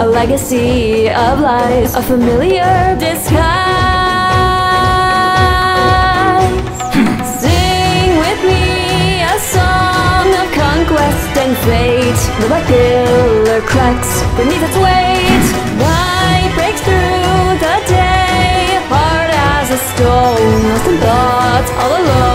a legacy of lies, a familiar disguise. Sing with me a song of conquest and fate, the black pillar cracks beneath its weight. Light breaks through the day, hard as a stone, lost in thoughts all alone.